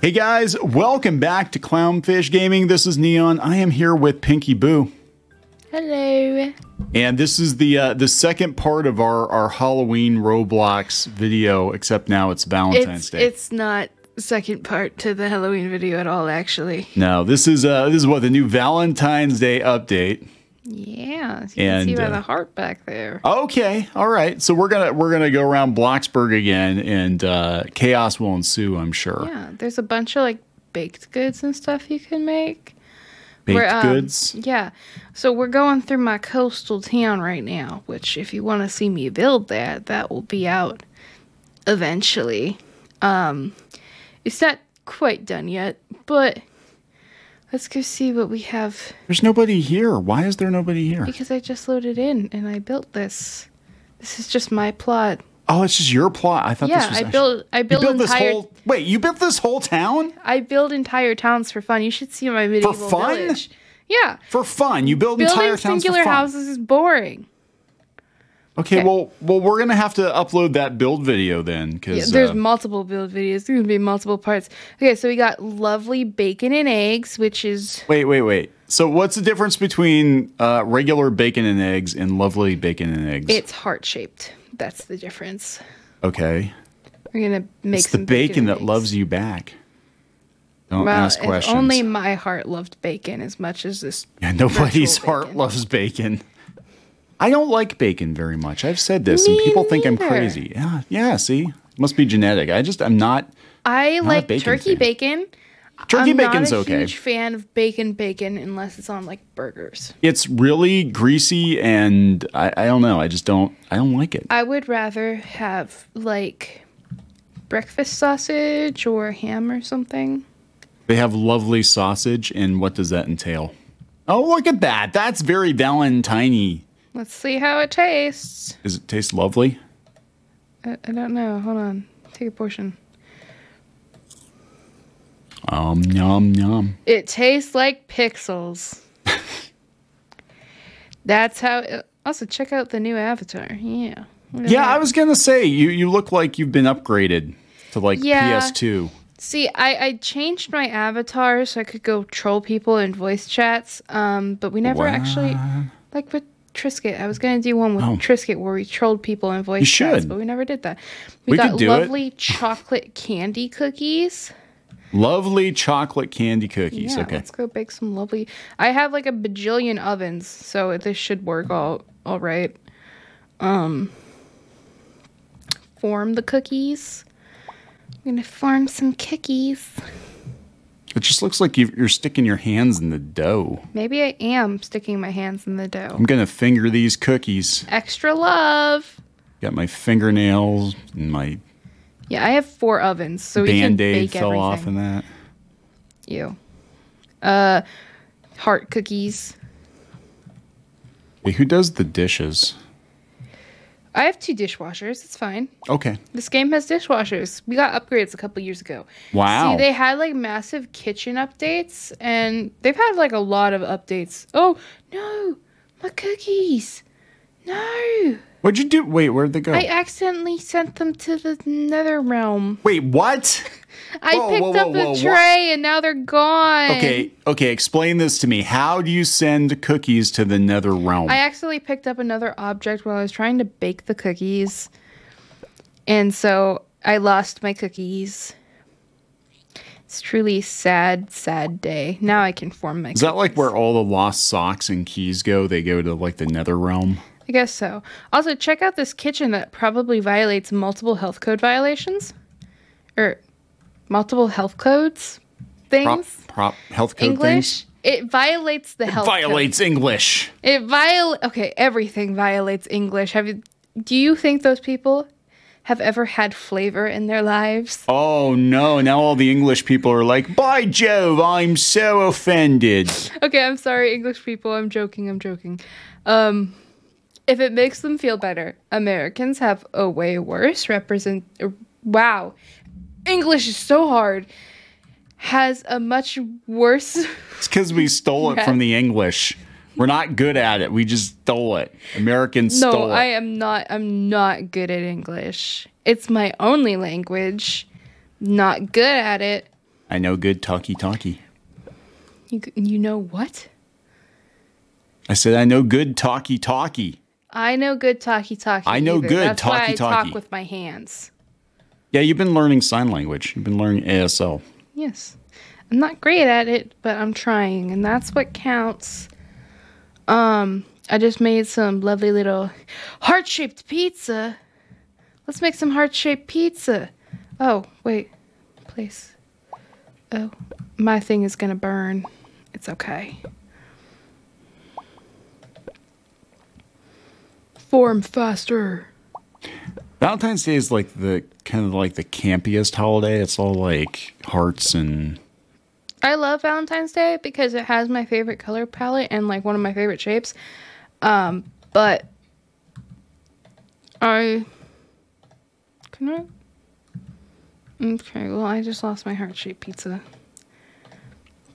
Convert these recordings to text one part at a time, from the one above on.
Hey guys, welcome back to Clownfish Gaming. This is Neon. I am here with Pinky Boo. Hello. And this is the second part of our Halloween Roblox video, except now it's Valentine's Day. It's not second part to the Halloween video at all, actually. No, this is what, the new Valentine's Day update. Yeah, you can see by the heart back there. Okay, all right. So we're gonna go around Bloxburg again, and chaos will ensue, I'm sure. Yeah, there's a bunch of like baked goods and stuff you can make. Baked goods. Yeah. So we're going through my coastal town right now, which if you want to see me build that, that will be out eventually. It's not quite done yet, but. Let's go see what we have. There's nobody here. Why is there nobody here? Because I just loaded in and I built this. This is just my plot. Oh, it's just your plot. I thought this was I built this whole. Wait, you built this whole town? I build entire towns for fun. You should see my medieval village. Yeah. For fun. You build entire towns for fun. Building singular houses is boring. Okay, well, we're gonna have to upload that build video then, because there's multiple build videos. There's gonna be multiple parts. Okay, so we got lovely bacon and eggs, which is wait. So what's the difference between regular bacon and eggs and lovely bacon and eggs? It's heart shaped. That's the difference. Okay. We're gonna make it's some the bacon that eggs. Loves you back. Don't ask questions. Only my heart loved bacon as much as this. Yeah, nobody's heart loves bacon. I don't like bacon very much. I've said this, and people think I'm crazy. Yeah, yeah. See, must be genetic. I'm not. I like turkey bacon. Turkey bacon's okay. I'm not a huge fan of bacon unless it's on like burgers. It's really greasy, and I don't know. I don't like it. I would rather have like breakfast sausage or ham or something. They have lovely sausage, and what does that entail? Oh, look at that. That's very Valentine-y. Let's see how it tastes. Does it taste lovely? I don't know. Hold on. Take a portion. Yum, yum. It tastes like pixels. That's how... Also, check out the new avatar. Yeah. Yeah, I was going to say, you look like you've been upgraded to, like, PS2. See, I changed my avatar so I could go troll people in voice chats, but we never actually... Like, with Triscuit. I was going to do one with Triscuit where we trolled people in voice chats, but we never did that. We got lovely chocolate candy cookies. Lovely chocolate candy cookies. Yeah, okay. Let's go bake some lovely. I have like a bajillion ovens, so this should work all right. Form the cookies. I'm going to form some cookies. It just looks like you're sticking your hands in the dough. Maybe I am sticking my hands in the dough. I'm going to finger these cookies. Extra love. Got my fingernails and my... Yeah, I have 4 ovens, so we can bake everything. Band-Aid fell off in that. Ew. Heart cookies. Wait, who does the dishes? I have 2 dishwashers. It's fine. Okay. This game has dishwashers. We got upgrades a couple years ago. Wow. See, they had like massive kitchen updates, and they've had like a lot of updates. Oh, no. My cookies. No. What'd you do? Wait, where'd they go? I accidentally sent them to the nether realm. Wait, what? I picked up the tray and now they're gone. Okay, explain this to me. How do you send cookies to the nether realm? I accidentally picked up another object while I was trying to bake the cookies. And so I lost my cookies. It's truly sad, sad day. Now I can form my cookies. Is that like where all the lost socks and keys go? They go to like the nether realm? I guess so. Also, check out this kitchen that probably violates multiple health code violations. Or... multiple health codes things. Prop health code English. Things? It violates the health code. It violates English. It violates... Okay, everything violates English. Do you think those people have ever had flavor in their lives? Oh, no. Now all the English people are like, by Jove, I'm so offended. Okay, I'm sorry, English people. I'm joking. If it makes them feel better, Americans have a way worse wow. English is so hard. Has a much worse... It's because we stole it from the English. We're not good at it. We just stole it. Americans stole it. No, I am not. I'm not good at English. It's my only language. Not good at it. I know good talkie-talkie. You know what? I said I know good talkie-talkie. I know good talkie-talkie. I know good talkie-talkie. That's why I talk with my hands. Yeah, you've been learning sign language. You've been learning ASL. Yes. I'm not great at it, but I'm trying, and that's what counts. I just made some lovely little heart-shaped pizza. Let's make some heart-shaped pizza. Oh, wait. Place. Oh, my thing is going to burn. It's okay. Form faster. Valentine's Day is like the kind of like the campiest holiday. It's all like hearts and... I love Valentine's Day because it has my favorite color palette and like one of my favorite shapes. But I... Can I... Okay, well, I just lost my heart-shaped pizza.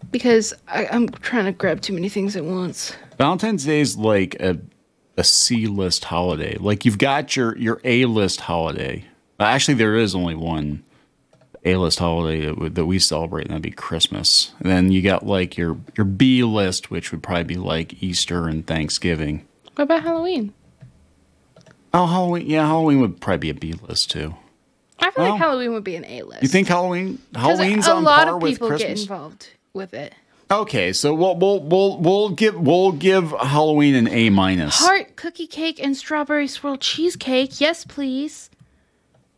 Because I'm trying to grab too many things at once. Valentine's Day is like a C-list holiday. Like, you've got your A-list holiday. Actually, there is only one A-list holiday that we celebrate, and that'd be Christmas. And then you got, like, your B-list, which would probably be, like, Easter and Thanksgiving. What about Halloween? Oh, Halloween. Yeah, Halloween would probably be a B-list, too. I feel like Halloween would be an A-list. You think Halloween's on par with Christmas? A lot of people get involved with it. Okay, so we'll give Halloween an A-. Heart cookie cake and strawberry swirl cheesecake. Yes, please.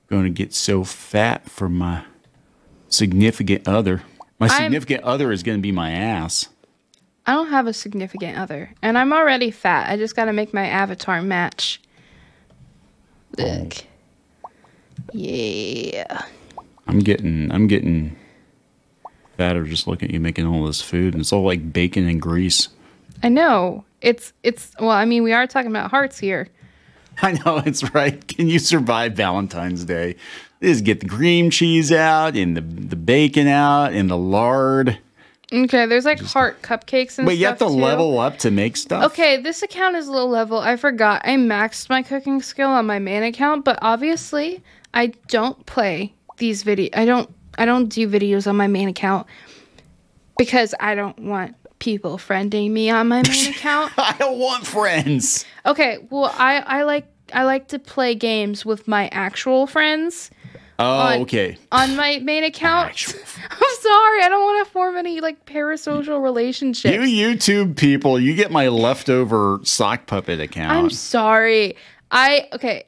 Going to get so fat for my significant other. My significant other is going to be my ass. I don't have a significant other, and I'm already fat. I just got to make my avatar match. Look. Oh. Yeah. I'm getting fatter just looking at you making all this food, and it's all like bacon and grease. I know. Well, I mean, we are talking about hearts here. I know, it's right. Can you survive Valentine's Day? Just get the cream cheese out and the bacon out and the lard. Okay, there's like heart cupcakes and stuff. But you have to level up to make stuff. Okay, this account is low level. I forgot. I maxed my cooking skill on my main account, but obviously I don't play these videos. I don't do videos on my main account because I don't want people friending me on my main account. I don't want friends. Okay, well I like to play games with my actual friends. Oh, okay. On my main account. I'm sorry. I don't want to form any, like, parasocial relationships. You YouTube people, you get my leftover sock puppet account. I'm sorry. Okay,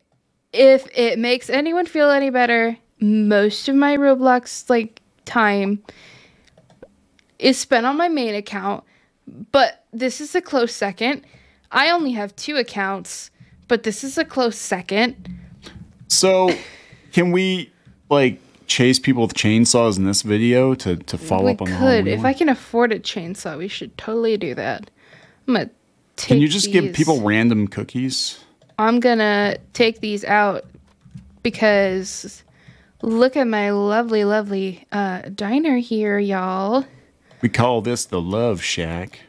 if it makes anyone feel any better, most of my Roblox, like, time is spent on my main account. But this is a close second. I only have 2 accounts, but this is a close second. So, can we... like chase people with chainsaws in this video to follow up on the Halloween one? If I can afford a chainsaw, we should totally do that. I'm gonna take Can you just give people random cookies? I'm gonna take these out because look at my lovely, lovely diner here, y'all. We call this the Love Shack.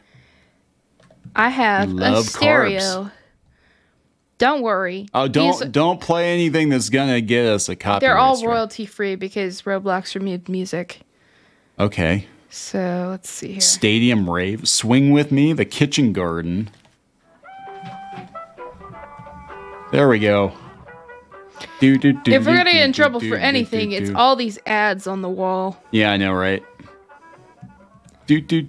I have love a stereo. Carbs. Don't worry. Oh, don't play anything that's gonna get us a copyright. They're all royalty free because Roblox removed music. Okay. So let's see here. Stadium Rave, Swing With Me, The Kitchen Garden. There we go. If we're gonna get in trouble for anything, it's all these ads on the wall. Yeah, I know, right? See here,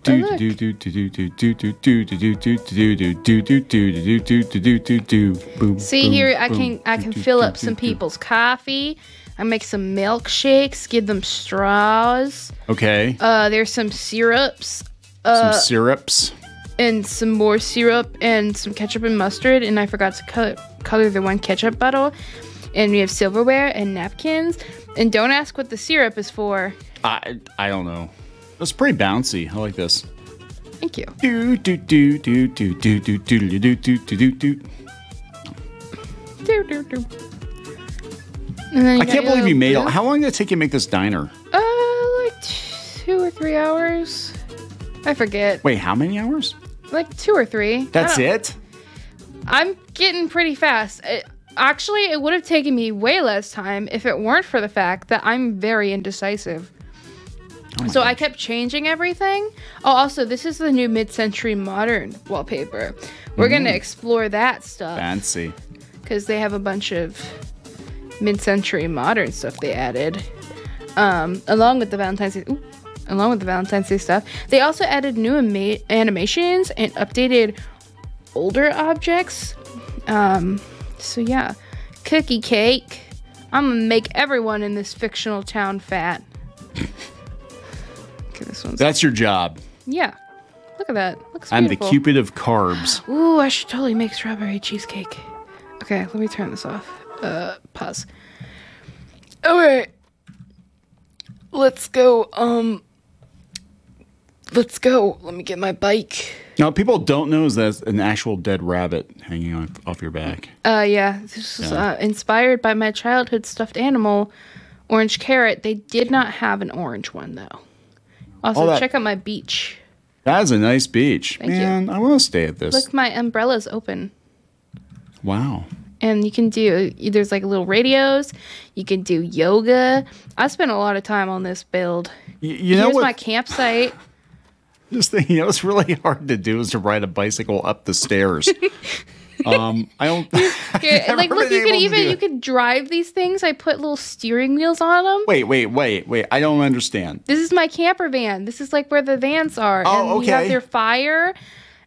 I can fill up some people's coffee. I make some milkshakes, give them straws. Okay. There's some syrups. And some more syrup and some ketchup and mustard. And I forgot to color the one ketchup bottle. And we have silverware and napkins. And don't ask what the syrup is for. I don't know. That's pretty bouncy. I like this. Thank you. I can't believe you made it. How long did it take you to make this diner? Like 2 or 3 hours. I forget. Wait, how many hours? Like 2 or 3. That's it? I'm getting pretty fast. Actually, it would have taken me way less time if it weren't for the fact that I'm very indecisive. So I kept changing everything. Oh, also, this is the new mid-century modern wallpaper. We're going to explore that stuff. Fancy. Because they have a bunch of mid-century modern stuff they added. Along with the Valentine's Day, stuff. They also added new animations and updated older objects. So yeah, cookie cake. I'm gonna make everyone in this fictional town fat. Okay, this one's. That's your job. Yeah, look at that. Looks I'm beautiful. The Cupid of carbs. Ooh, I should totally make strawberry cheesecake. Okay, let me turn this off. Pause. All right. Let's go, Let me get my bike. Now, what people don't know is that's an actual dead rabbit hanging off your back. Yeah. This was inspired by my childhood stuffed animal, orange carrot. They did not have an orange one, though. Also, check out my beach. That is a nice beach. Thank Man, you. I want to stay at this. Look, my umbrella's open. Wow. And you can do, there's like little radios. You can do yoga. I spent a lot of time on this build. You know, here's my campsite. Just thinking, you know, it's really hard to do is to ride a bicycle up the stairs. I don't. Like, look, you could even, you could drive these things. I put little steering wheels on them. Wait. I don't understand. This is my camper van. This is like where the vans are. Oh, and okay. You have their fire.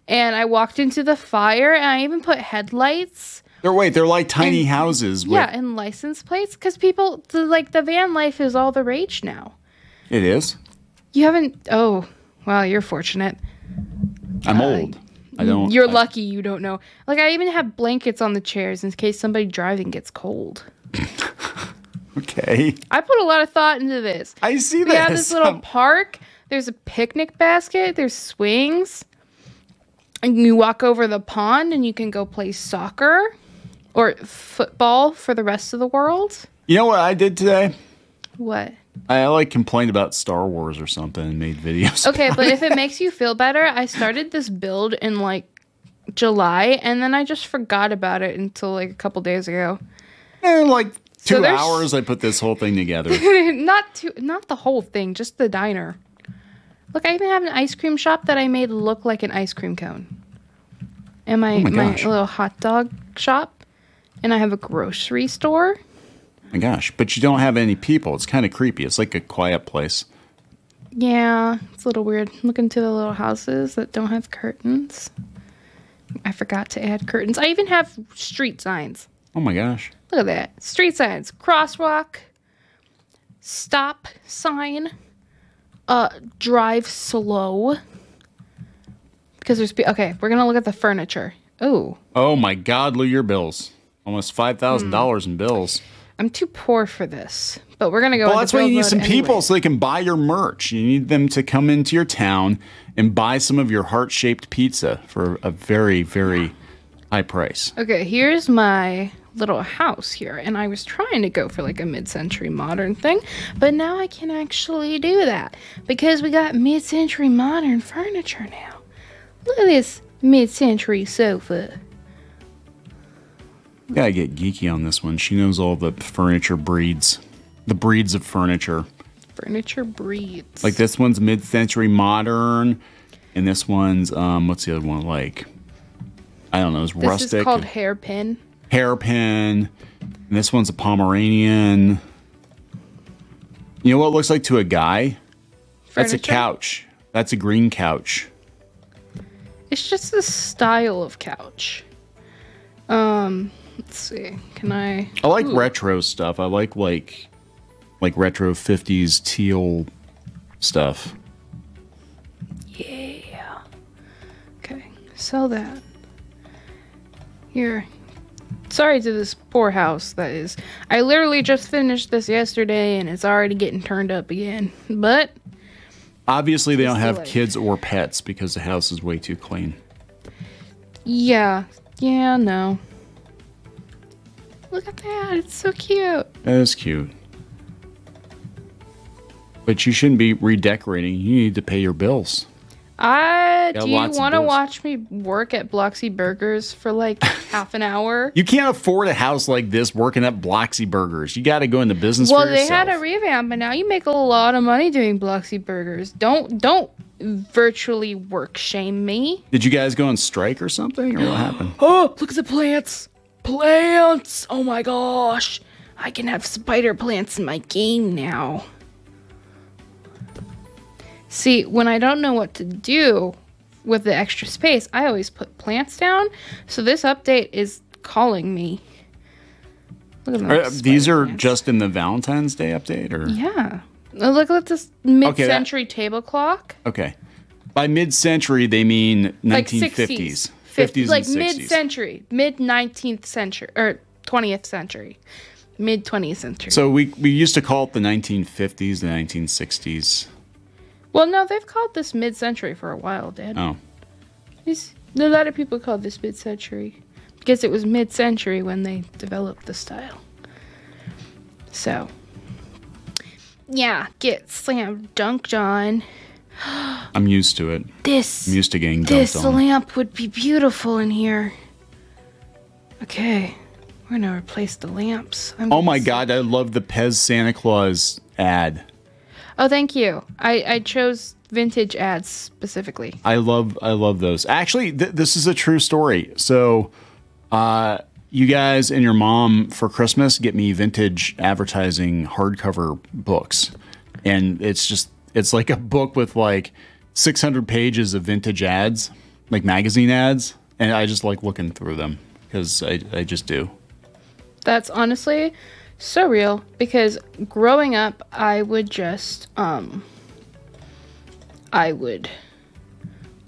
And I walked into the fire and I even put headlights. They're like tiny houses. With... Yeah, and license plates. Because people, like, the van life is all the rage now. It is? You haven't... Oh, well, you're fortunate. I'm old. I don't... You're lucky you don't know. Like, I even have blankets on the chairs in case somebody driving gets cold. Okay. I put a lot of thought into this. I see that. We have this little park. There's a picnic basket. There's swings. And you walk over the pond and you can go play soccer. Or football for the rest of the world. You know what I did today? What? I like complained about Star Wars or something and made videos. Okay, but if it makes you feel better, I started this build in like July and then I just forgot about it until like a couple days ago. And like 2 hours I put this whole thing together. Not the whole thing, just the diner. Look, I even have an ice cream shop that I made look like an ice cream cone. And my little hot dog shop. And I have a grocery store. My gosh, but you don't have any people. It's kind of creepy. It's like a quiet place. Yeah, it's a little weird. Look into the little houses that don't have curtains. I forgot to add curtains. I even have street signs. Oh my gosh. Look at that. Street signs. Crosswalk. Stop sign. Drive slow. Because there's... Okay, we're going to look at the furniture. Oh. Oh my God, Lou, your bills. Almost $5,000 in bills. I'm too poor for this, but we're going to go. Well, that's why you need some people so they can buy your merch. You need them to come into your town and buy some of your heart-shaped pizza for a very, very high price. Okay, here's my little house here, and I was trying to go for like a mid-century modern thing, but now I can actually do that because we got mid-century modern furniture now. Look at this mid-century sofa. Gotta get geeky on this one. She knows all the furniture breeds. The breeds of furniture. Furniture breeds. Like this one's mid-century modern. And this one's, what's the other one like? I don't know. It's rustic. This is called hairpin. Hairpin. And this one's a Pomeranian. You know what it looks like to a guy? Furniture? That's a couch. That's a green couch. It's just the style of couch. Let's see. Can I? I like retro stuff. I like retro 50s teal stuff. Yeah. Okay. Sell that. Here. Sorry to this poor house that is. I literally just finished this yesterday and it's already getting turned up again. But obviously they don't have kids or pets because the house is way too clean. Yeah. Yeah. No. Look at that. It's so cute. That is cute. But you shouldn't be redecorating. You need to pay your bills. I do you want to watch me work at Bloxy Burgers for like half an hour? You can't afford a house like this working at Bloxy Burgers. You got to go into business for yourself. Well, they had a revamp, but now you make a lot of money doing Bloxy Burgers. Don't virtually work shame me. Did you guys go on strike or something, or what happened? Oh, look at the plants. Plants! Oh my gosh. I can have spider plants in my game now. See, when I don't know what to do with the extra space, I always put plants down. So this update is calling me. Look at these are plants. Just in the Valentine's Day update? Or? Yeah. Look at this mid-century table clock. Okay. By mid-century, they mean 1950s. Like 60s. 50s like and 60s. Mid-century. Mid-19th century. Or 20th century. Mid-20th century. So we used to call it the 1950s, the 1960s. Well, no, they've called this mid-century for a while, Dad. Oh. A lot of people called this mid-century because it was mid-century when they developed the style. So, yeah, get slam dunked on. I'm used to it. I'm used to getting dunked on. This lamp would be beautiful in here. Okay, we're going to replace the lamps. Oh, my God, I love the Pez Santa Claus ad. Oh, thank you. I chose vintage ads specifically. I love those. Actually, this is a true story. So you guys and your mom for Christmas get me vintage advertising hardcover books. And it's like a book with like 600 pages of vintage ads, like magazine ads. And I just like looking through them because I just do. That's honestly... so real, because growing up, I would just, I would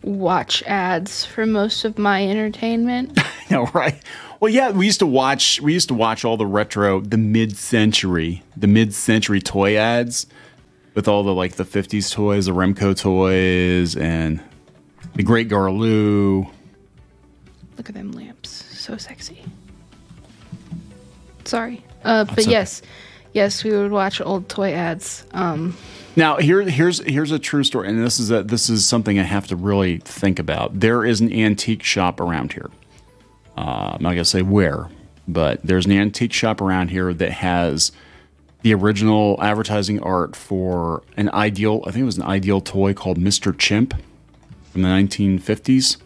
watch ads for most of my entertainment. I know, right? Well, yeah, we used to watch all the retro, the mid-century toy ads with all the, like, the 50s toys, the Remco toys, and the Great Garloo. Look at them lamps. So sexy. Sorry. But yes, we would watch old toy ads. Now here's a true story, and this is something I have to really think about. There is an antique shop around here. I'm not gonna say where, but there's an antique shop around here that has the original advertising art for an Ideal. I think it was an Ideal toy called Mr. Chimp from the 1950s,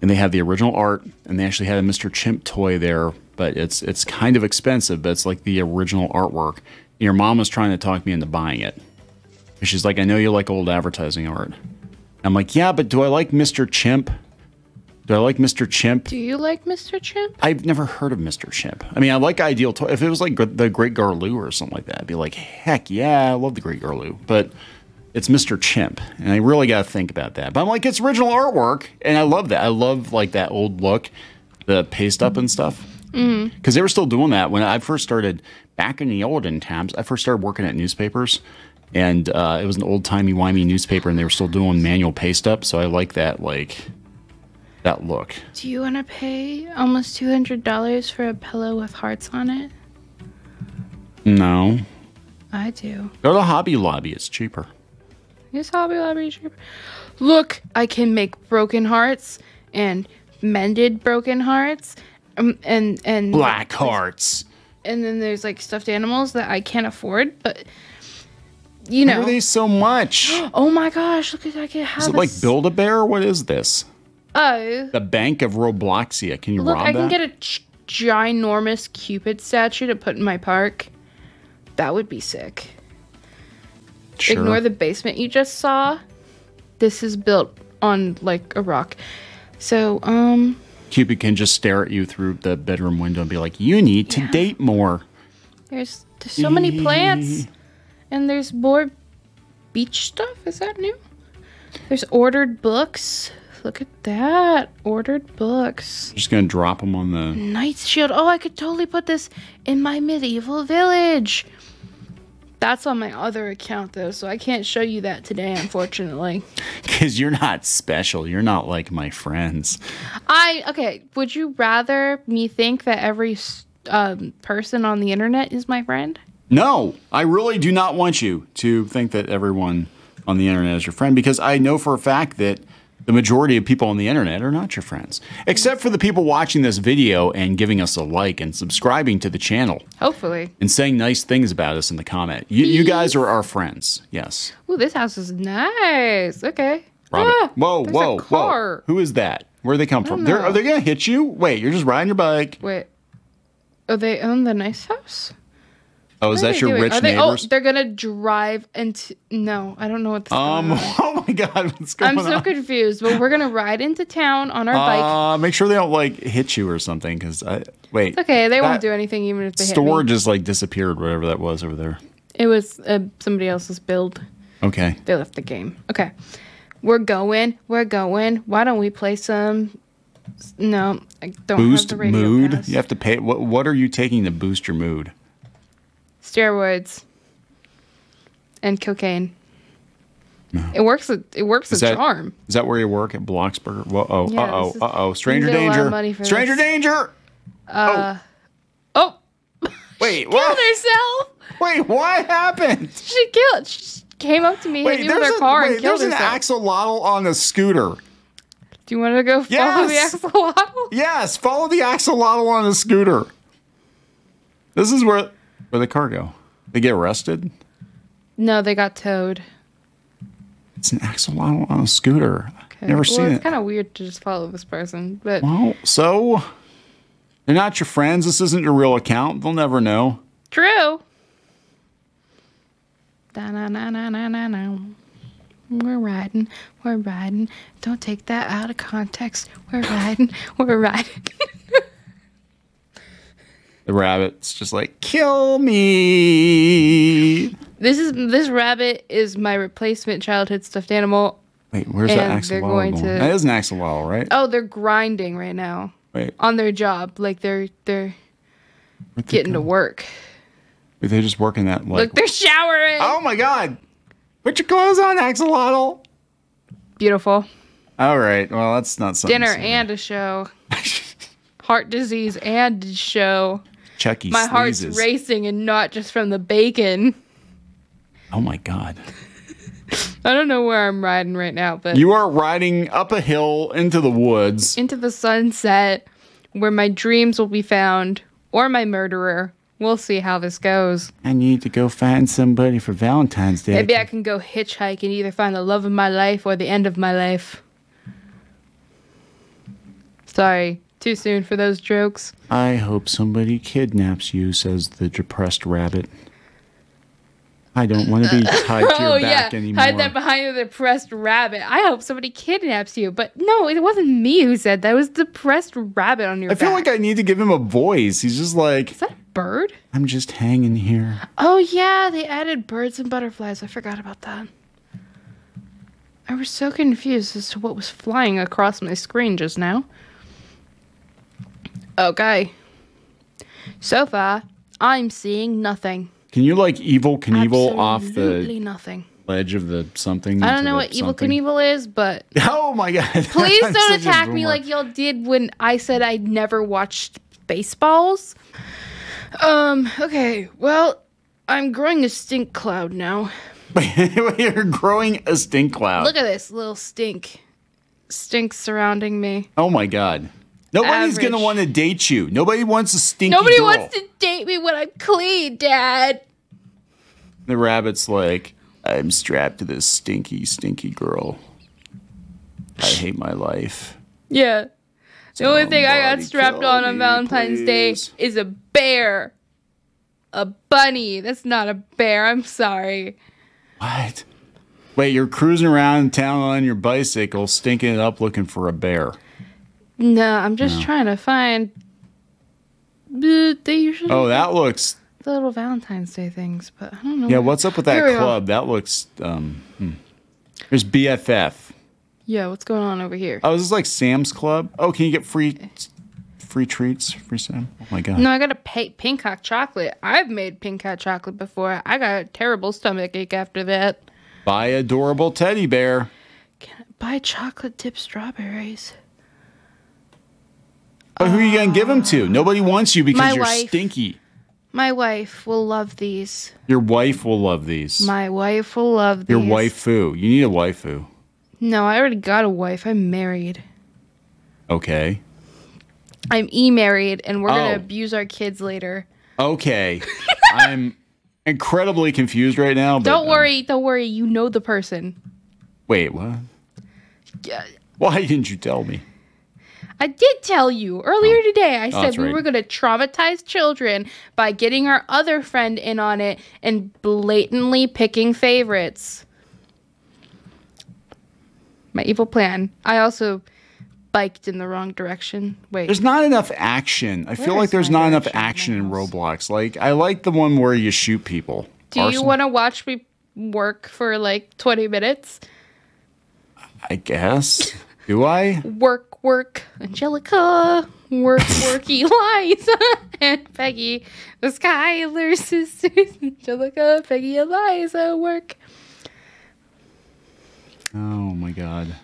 and they had the original art, and they actually had a Mr. Chimp toy there. But it's kind of expensive, but it's like the original artwork. And your mom was trying to talk me into buying it. And she's like, I know you like old advertising art. I'm like, yeah, but do I like Mr. Chimp? Do I like Mr. Chimp? Do you like Mr. Chimp? I've never heard of Mr. Chimp. I mean, I like Ideal toy. If it was like the Great Garloo or something like that, I'd be like, heck yeah, I love the Great Garloo. But it's Mr. Chimp, and I really got to think about that. But I'm like, it's original artwork, and I love that. I love like that old look, the paste up and stuff. Because they were still doing that when I first started back in the olden times. I first started working at newspapers, and it was an old timey wimey newspaper, and they were still doing manual paste up. So I like that, that look. Do you want to pay almost $200 for a pillow with hearts on it? No. I do. Go to Hobby Lobby; it's cheaper. Is Hobby Lobby cheaper? Look, I can make broken hearts and mended broken hearts. And black hearts, and then there's like stuffed animals that I can't afford, but you know. Why are they so much? Oh my gosh! Look at that. I can have. Is it like Build-A-Bear? What is this? Oh, the Bank of Robloxia. Can you rob that? Look, I can get a ginormous Cupid statue to put in my park. That would be sick. Sure. Ignore the basement you just saw. This is built on like a rock, so Cupid can just stare at you through the bedroom window and be like, you need to date more. There's so many plants. And there's more beach stuff. Is that new? There's ordered books. Look at that. Ordered books. I'm just going to drop them on the... Knight's Shield. Oh, I could totally put this in my medieval village. That's on my other account, though, so I can't show you that today, unfortunately. Because you're not special. You're not like my friends. Okay, would you rather me think that every person on the internet is my friend? No, I really do not want you to think that everyone on the internet is your friend, because I know for a fact that The majority of people on the internet are not your friends, except for the people watching this video and giving us a like and subscribing to the channel. Hopefully. And saying nice things about us in the comment. You guys are our friends. Yes. Ooh, this house is nice. Okay. Robert. Ah, whoa, whoa, whoa. Who is that? Where do they come from? Are they going to hit you? Wait, you're just riding your bike. Wait. Oh, they own the nice house? Oh, is that your rich neighbors? Oh, they're going to drive into... No, I don't know what this is. Oh, my God. What's going on? I'm so confused, but we're going to ride into town on our bike. Make sure they don't, like, hit you or something, because I... Wait. It's okay. They won't do anything even if they hit me. Store just, like, disappeared, whatever that was over there. It was somebody else's build. Okay. They left the game. Okay. We're going. We're going. Why don't we play some... No, I don't have the radio mood? Pass. You have to pay... What are you taking to boost your mood? Steroids and cocaine. No. It works a charm. Is that where you work at Bloxburg? Whoa, oh, yeah, uh oh. Stranger danger. Stranger danger. Oh. Wait, what? Killed herself. Wait, what happened? She came up to me with her car and killed herself. There's an axolotl on a scooter. Do you want to go follow the axolotl? Yes, follow the axolotl on a scooter. This is where. Where'd the car go? They get arrested? No, they got towed. It's an axolotl on a scooter. Okay. Never seen it. It's kind of weird to just follow this person, but well, so they're not your friends. This isn't your real account. They'll never know. True. Da-na-na-na-na-na-na. We're riding. Don't take that out of context. We're riding. We're riding. The rabbit's just like, kill me. This rabbit is my replacement childhood stuffed animal. Wait, where's that axolotl going? That is an axolotl, right? Oh, they're grinding right now. Wait. On their job, like they're getting to work. Wait, they're just working that. Like, look, they're showering. Oh my God! Put your clothes on, axolotl. Beautiful. All right. Well, that's not something. Dinner and a show. Heart disease and show. Chucky sneezes. My heart's racing and not just from the bacon. Oh, my God. I don't know where I'm riding right now, but... You are riding up a hill into the woods. Into the sunset where my dreams will be found or my murderer. We'll see how this goes. I need to go find somebody for Valentine's Day. Maybe I can go hitchhike and either find the love of my life or the end of my life. Sorry. Too soon for those jokes. I hope somebody kidnaps you, says the depressed rabbit. I don't want to be tied to your back anymore. Hide that behind the depressed rabbit. I hope somebody kidnaps you. But no, it wasn't me who said that. It was the depressed rabbit on your back. I feel like I need to give him a voice. He's just like... Is that a bird? I'm just hanging here. Oh, yeah. They added birds and butterflies. I forgot about that. I was so confused as to what was flying across my screen just now. Okay. So far, I'm seeing nothing. Can you like Evel Knievel off the ledge of the something? I don't know what Evel Knievel is, but oh my God! Please don't attack me like y'all did when I said I never watched baseballs. Okay. Well, I'm growing a stink cloud now. You're growing a stink cloud. Look at this little stink surrounding me. Oh my God. Nobody's going to want to date you. Nobody wants a stinky girl. Nobody wants to date me when I'm clean, Dad. The rabbit's like, I'm strapped to this stinky, stinky girl. I hate my life. Yeah. The only thing I got strapped on Valentine's Day is a bear. A bunny. That's not a bear. I'm sorry. What? Wait, you're cruising around town on your bicycle, stinking it up looking for a bear. No, I'm just trying to find. They usually. Oh, that looks. The little Valentine's Day things, but I don't know. Yeah, what's up with that club? That looks. There's BFF. Yeah, what's going on over here? Oh, this is like Sam's Club. Oh, can you get free treats, free Sam? Oh my God. No, I gotta pay pink hot chocolate. I've made pink hot chocolate before. I got a terrible stomach ache after that. Buy adorable teddy bear. Can I buy chocolate dipped strawberries? But who are you going to give them to? Nobody wants you because you're stinky. My wife will love these. Your wife will love these. My wife will love these. Your waifu. You need a waifu. No, I already got a wife. I'm married. Okay. I'm e-married, and we're gonna abuse our kids later. Okay. I'm incredibly confused right now. But, don't worry. You know the person. Wait, what? Yeah. Why didn't you tell me? I did tell you earlier today. I said we were going to traumatize children by getting our other friend in on it and blatantly picking favorites. My evil plan. I also biked in the wrong direction. Wait. There's not enough action. I feel like there's not enough action in Roblox. Like, I like the one where you shoot people. Do you want to watch me work for like 20 minutes? I guess. Do I? Work, Angelica, work, Eliza, and Peggy, the Skylar sisters, Angelica, Peggy, Eliza, work. Oh my God.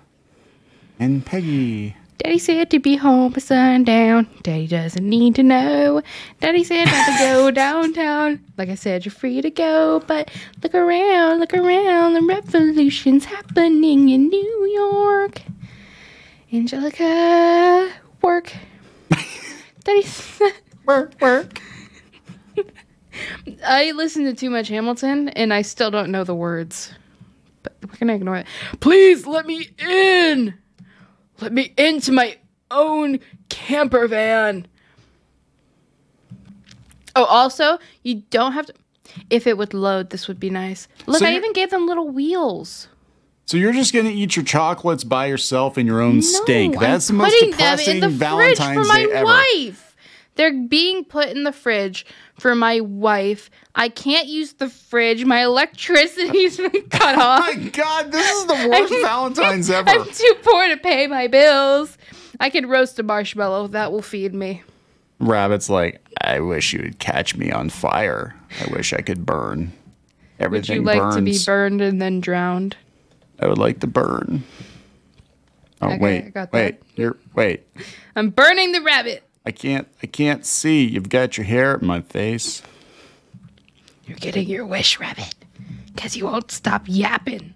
And Peggy. Daddy said to be home by sundown. Daddy doesn't need to know. Daddy said not to go downtown. Like I said, you're free to go, but look around, the revolution's happening in New York. Angelica, work. Daddy's work. I listened to too much Hamilton, and I still don't know the words. But we're gonna ignore it. Please let me in. Let me into my own camper van. Oh, also, you don't have to. If it would load, this would be nice. Look, so I even gave them little wheels. So you're just gonna eat your chocolates by yourself in your own steak. That's the most depressing Valentine's Day ever. Wife. They're being put in the fridge for my wife. I can't use the fridge. My electricity's been cut off. Oh my God, this is the worst Valentine's ever. I'm too poor to pay my bills. I could roast a marshmallow. That will feed me. Rabbit's like, I wish you would catch me on fire. I wish I could burn. Everything burns. Would you like to be burned and then drowned? I would like to burn. Oh, okay, wait, I got that. Wait. I'm burning the rabbit. I can't see. You've got your hair in my face. You're getting your wish, rabbit, because you won't stop yapping.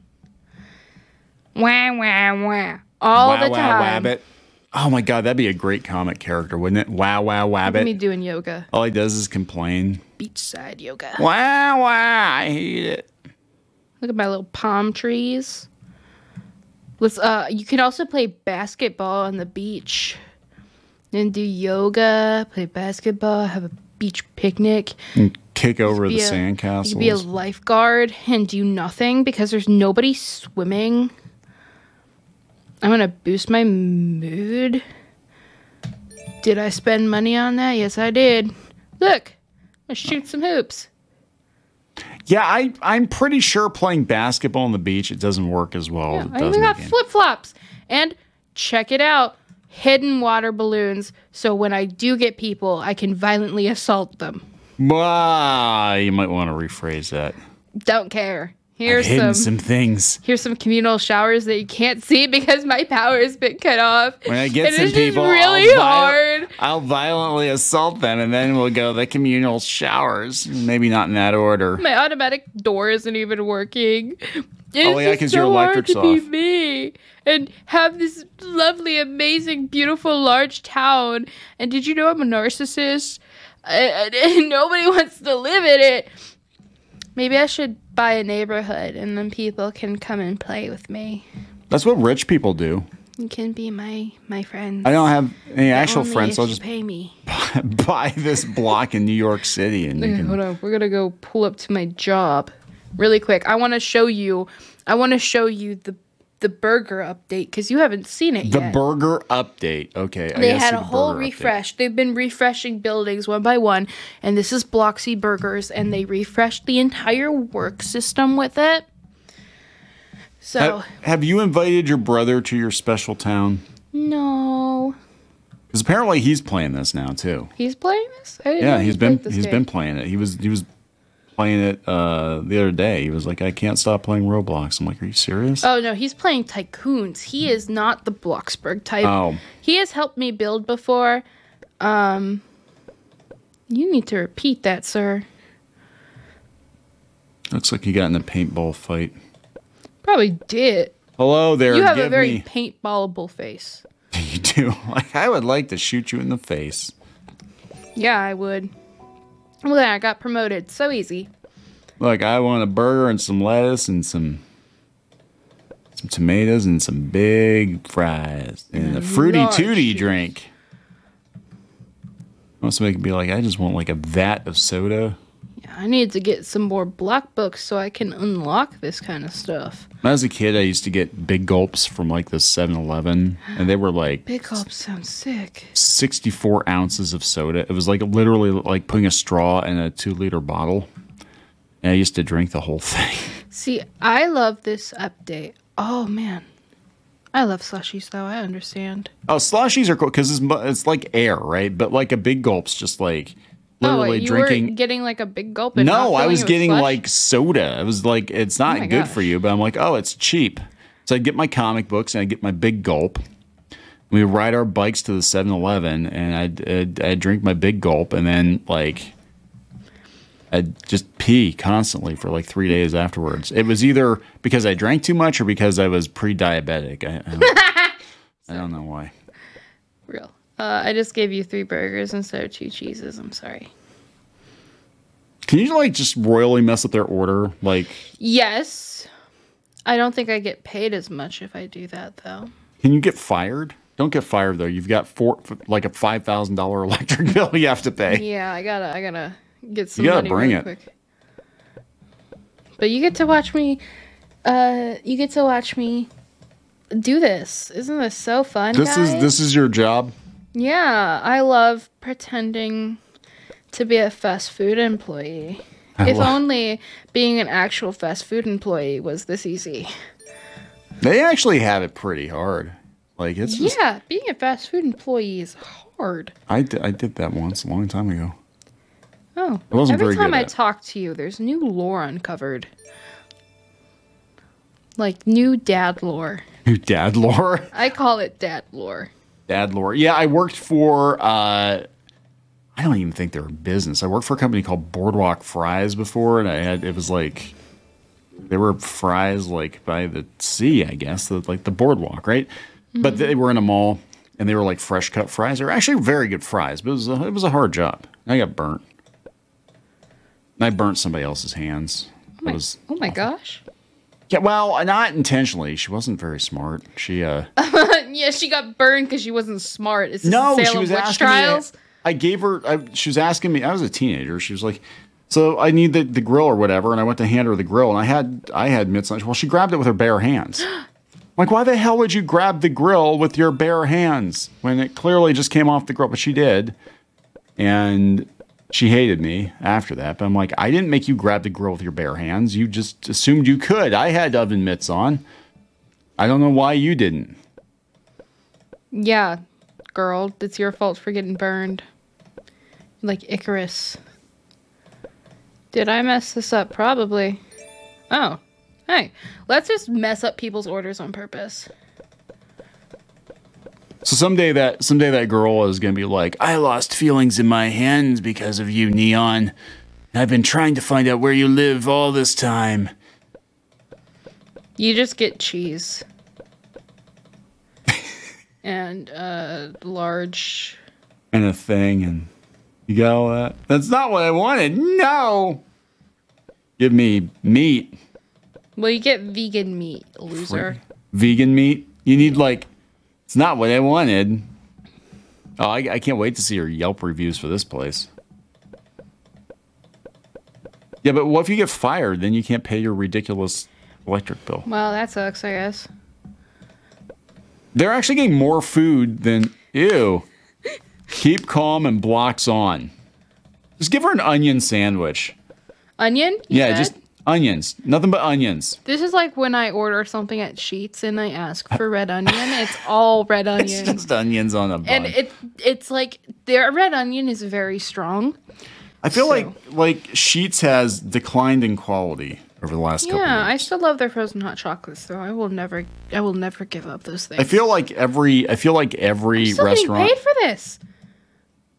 Wah, wah, wah. All the time. Wah, wabbit. Oh, my God, that'd be a great comic character, wouldn't it? Wah, wah, wabbit. Look at me doing yoga. All he does is complain. Beachside yoga. Wah, wah, I hate it. Look at my little palm trees. Let's. You can also play basketball on the beach, and do yoga, play basketball, have a beach picnic, and kick over the sandcastles. You could be a lifeguard and do nothing because there's nobody swimming. I'm gonna boost my mood. Did I spend money on that? Yes, I did. Look, I shoot some hoops. Yeah, I'm pretty sure playing basketball on the beach, it doesn't work as well. Yeah, I even got flip-flops. And check it out, hidden water balloons. So when I do get people, I can violently assault them. Wow, you might want to rephrase that. Don't care. Here's some things. Here's some communal showers that you can't see because my power has been cut off. When I get some people, I'll violently assault them, and then we'll go the communal showers. Maybe not in that order. My automatic door isn't even working. It's so hard to be me and have this lovely, amazing, beautiful, large town. And did you know I'm a narcissist? And nobody wants to live in it. Maybe I should buy a neighborhood, and then people can come and play with me. That's what rich people do. You can be my friends. I don't have any actual friends, so I'll just pay me. Buy this block in New York City. And you can... Hold on. We're going to go pull up to my job really quick. I want to show you the burger update, because you haven't seen it yet. The burger update. Okay. They had a whole refresh. They've been refreshing buildings one by one, and this is Bloxy Burgers, and they refreshed the entire work system with it. So, have you invited your brother to your special town? No. Because apparently he's playing this now too. He's playing this? Yeah, he's been playing it. He was playing it the other day. He was like, I can't stop playing Roblox. I'm like, are you serious? Oh, no, he's playing Tycoons. He is not the Bloxburg type. Oh. He has helped me build before. You need to repeat that, sir. Looks like he got in a paintball fight. Probably did. Hello there. You have a very paintballable face. You do. Like, I would like to shoot you in the face. Yeah, I would. Well, then I got promoted. So easy. Look, I want a burger and some lettuce and some tomatoes and some big fries and a Fruity Tooty drink. Somebody could be like, I just want like a vat of soda. Yeah, I need to get some more block books so I can unlock this kind of stuff. When I was a kid, I used to get Big Gulps from like the 7-Eleven, and they were like... Big Gulps sounds sick. 64 ounces of soda. It was like literally like putting a straw in a 2-liter bottle, and I used to drink the whole thing. See, I love this update. Oh, man. I love slushies, though. I understand. Oh, slushies are cool because it's like air, right? But like a Big Gulp's just like literally drinking. Were getting like a Big Gulp. And no, I was getting like soda. It was like, it's not good for you, but I'm like, oh, it's cheap. So I'd get my comic books and I'd get my Big Gulp. We would ride our bikes to the 7-Eleven and I'd drink my Big Gulp and then like I'd just pee constantly for like 3 days afterwards. It was either because I drank too much or because I was pre-diabetic. I don't know why. Real. I just gave you 3 burgers instead of 2 cheeses. I'm sorry. Can you like just royally mess up their order? Like, yes. I don't think I get paid as much if I do that, though. Can you get fired? Don't get fired though. You've got like a $5,000 electric bill you have to pay. Yeah, I gotta get some money real quick. But you get to watch me do this. Isn't this so fun? This is your job. Yeah, I love pretending to be a fast food employee. If only being an actual fast food employee was this easy. They actually have it pretty hard. Like it's just, yeah, being a fast food employee is hard. I did that once a long time ago. Oh, every time I talk to you, there's new lore uncovered. Like new dad lore. New dad lore? I call it dad lore. Dad lore. Yeah, I worked for, I don't even think they were a business. I worked for a company called Boardwalk Fries before, and it was like, they were fries like by the sea, I guess, like the boardwalk, right? Mm-hmm. But they were in a mall, and they were like fresh cut fries. They were actually very good fries, but it was a hard job. I got burnt. I burnt somebody else's hands. Oh my gosh. Yeah, well, not intentionally. She wasn't very smart. She yeah, she got burned because she wasn't smart. Is this the Salem witch trials? I gave her she was asking me, I was a teenager. She was like, so I need the grill or whatever, and I went to hand her the grill and I had mid-lunch. Well, she grabbed it with her bare hands. I'm like, why the hell would you grab the grill with your bare hands when it clearly just came off the grill? But she did. And she hated me after that, but I'm like, I didn't make you grab the grill with your bare hands. You just assumed you could. I had oven mitts on. I don't know why you didn't. Yeah, girl, it's your fault for getting burned. Like Icarus. Did I mess this up? Probably. Oh, hey, let's just mess up people's orders on purpose. So someday that girl is going to be like, I lost feelings in my hands because of you, Neon. I've been trying to find out where you live all this time. You just get cheese. And large. And a thing, and you got all that. That's not what I wanted. No. Give me meat. Well, you get vegan meat, loser. Vegan meat? You need like... It's not what I wanted. Oh, I can't wait to see your Yelp reviews for this place. Yeah, but what if you get fired? Then you can't pay your ridiculous electric bill. Well, that sucks, I guess. They're actually getting more food than... Ew. Keep calm and blocks on. Just give her an onion sandwich. Onion? Yeah, just... Onions. Nothing but onions. This is like when I order something at Sheetz and I ask for red onion. It's all red onion. It's just onions on a bun. And it's like their red onion is very strong. I feel like Sheetz has declined in quality over the last couple of years. Yeah, I still love their frozen hot chocolates though. I will never give up those things. I feel like every I'm still restaurant getting paid for this.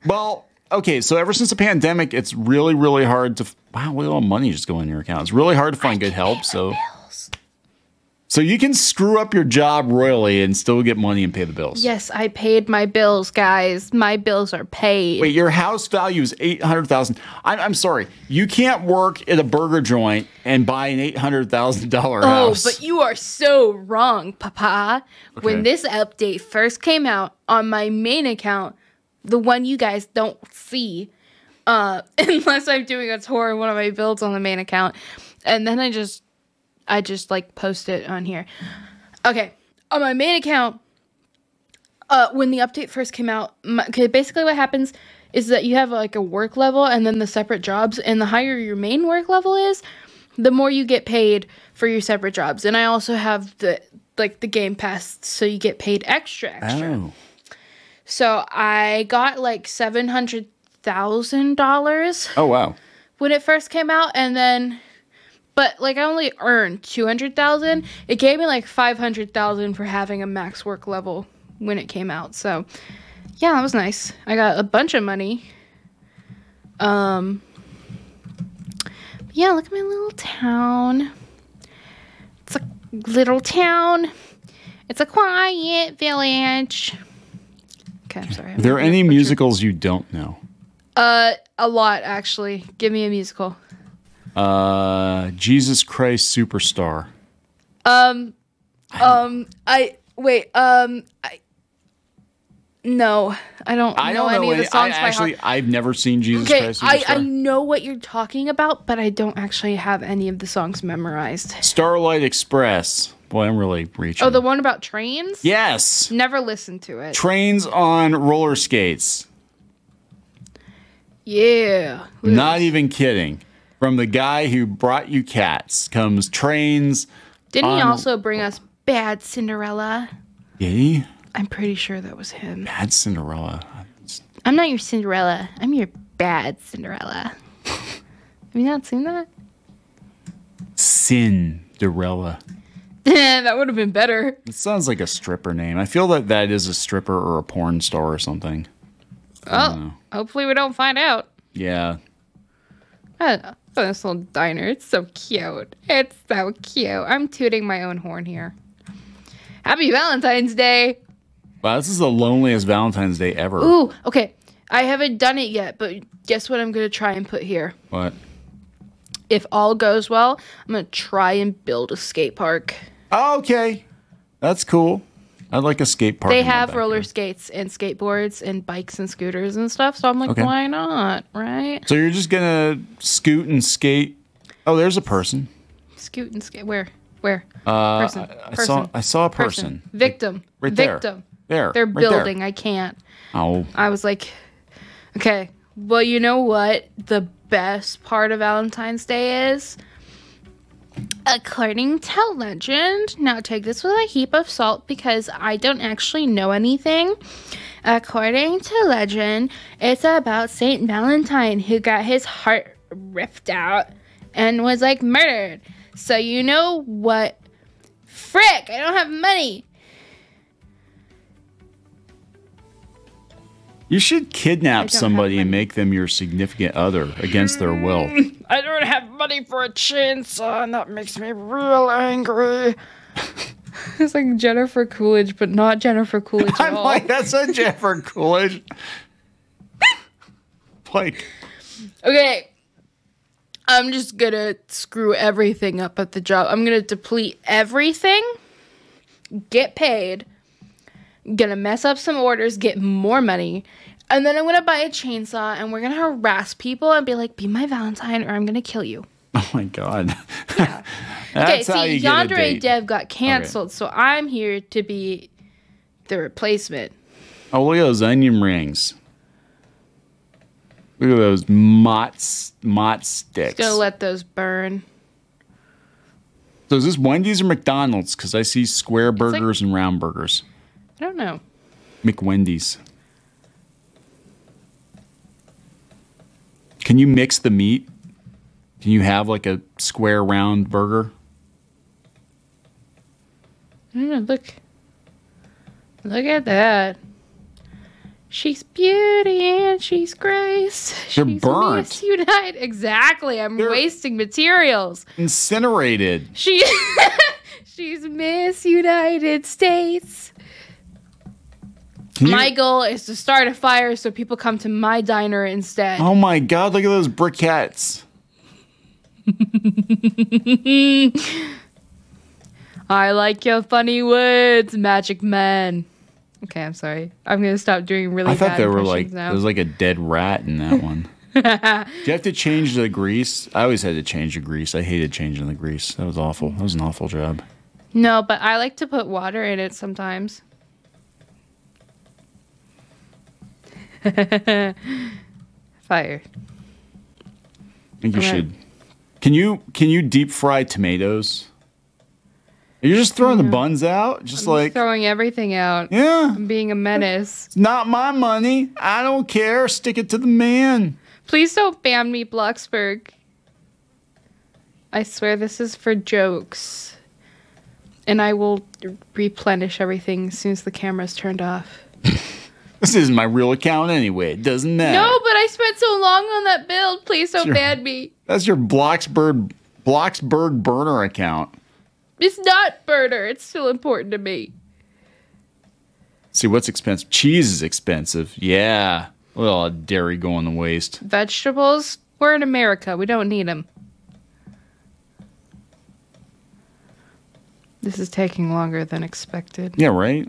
Well, okay, so ever since the pandemic, it's really, really hard to... Wow, what all money just going in your account? It's really hard to find good help, so... Bills. So you can screw up your job royally and still get money and pay the bills. Yes, I paid my bills, guys. My bills are paid. Wait, your house value is $800,000. I'm sorry. You can't work at a burger joint and buy an $800,000 house. Oh, but you are so wrong, Papa. Okay. When this update first came out on my main account, the one you guys don't see, unless I'm doing a tour of one of my builds on the main account, and then I just like post it on here. Okay, on my main account, when the update first came out, basically what happens is that you have like a work level and then the separate jobs, and the higher your main work level is, the more you get paid for your separate jobs. And I also have the Game Pass, so you get paid extra. Oh. So I got like $700,000. Oh wow. When it first came out, and then. But, like, I only earned $200,000. It gave me, like, $500,000 for having a max work level when it came out. So, yeah, that was nice. I got a bunch of money. Yeah, look at my little town. It's a little town. It's a quiet village. Okay, I'm sorry. Are there any musicals you don't know? A lot, actually. Give me a musical. Jesus Christ Superstar. I don't know any of the songs. I've never seen Jesus Christ Superstar. I know what you're talking about, but I don't actually have any of the songs memorized. Starlight Express. Boy, I'm really reaching. Oh, the one about trains? Yes. Never listened to it. Trains on roller skates. Yeah. Not even kidding. From the guy who brought you Cats comes Trains. Didn't he also bring us Bad Cinderella? Did he? I'm pretty sure that was him. Bad Cinderella. I'm not your Cinderella. I'm your Bad Cinderella. Have you not seen that? Cinderella. That would have been better. It sounds like a stripper name. I feel that that is a stripper or a porn star or something. Oh, hopefully we don't find out. Yeah. I don't know. Oh, this little diner. It's so cute. It's so cute. I'm tooting my own horn here. Happy Valentine's Day. Wow, this is the loneliest Valentine's Day ever. Ooh, okay. I haven't done it yet, but guess what I'm going to try and put here? What? If all goes well, I'm going to try and build a skate park. Oh, okay. That's cool. I'd like a skate park. They have roller skates and skateboards and bikes and scooters and stuff. So I'm like, why not, right? So you're just going to scoot and skate. Oh, there's a person. Scoot and skate. Where? Where? Person. I saw a person. Victim. Right there. Victim. There. They're building. I can't. Oh. I was like, okay, well, you know what the best part of Valentine's Day is? According to legend, now take this with a heap of salt because I don't actually know anything. According to legend, it's about Saint Valentine who got his heart ripped out and was like murdered. So you know what? Frick, I don't have money. You should kidnap somebody and make them your significant other against their will. I don't have money for a chainsaw, and that makes me real angry. It's like Jennifer Coolidge, but not Jennifer Coolidge at all. I'm like, that's not Jennifer Coolidge. Like. Okay. I'm just going to screw everything up at the job. I'm going to deplete everything, get paid. Gonna mess up some orders, get more money, and then I'm gonna buy a chainsaw and we're gonna harass people and be like, be my Valentine or I'm gonna kill you. Oh my god. Yeah. That's okay, how see, you Yandere get a date. Dev got canceled, okay. So I'm here to be the replacement. Oh, look at those onion rings. Look at those mott sticks. Just gonna let those burn. So is this Wendy's or McDonald's? Because I see square burgers and round burgers. I don't know. McWendy's. Can you mix the meat? Can you have like a square round burger? I don't know. Look at that. She's beauty and she's grace. They're she's burnt. Miss United. Exactly. They're wasting materials. Incinerated. She She's Miss United States. My goal is to start a fire so people come to my diner instead. Oh my God, look at those briquettes. I like your funny words, magic man. Okay, I'm sorry. I'm going to stop doing really bad impressions now. I thought there were like, there was like a dead rat in that one. Do you have to change the grease? I always had to change the grease. I hated changing the grease. That was awful. That was an awful job. No, but I like to put water in it sometimes. Fire. I think you should. Can you deep fry tomatoes? You're just throwing the buns out, just throwing everything out. Yeah, I'm being a menace. It's not my money. I don't care. Stick it to the man. Please don't ban me, Bloxburg. I swear this is for jokes, and I will replenish everything as soon as the camera's turned off. This isn't my real account anyway. It doesn't matter. No, but I spent so long on that build. Please don't ban me. That's your Bloxburg burner account. It's not burner. It's still important to me. See, what's expensive? Cheese is expensive. Yeah. Well, dairy going to waste. Vegetables? We're in America. We don't need them. This is taking longer than expected. Yeah, right?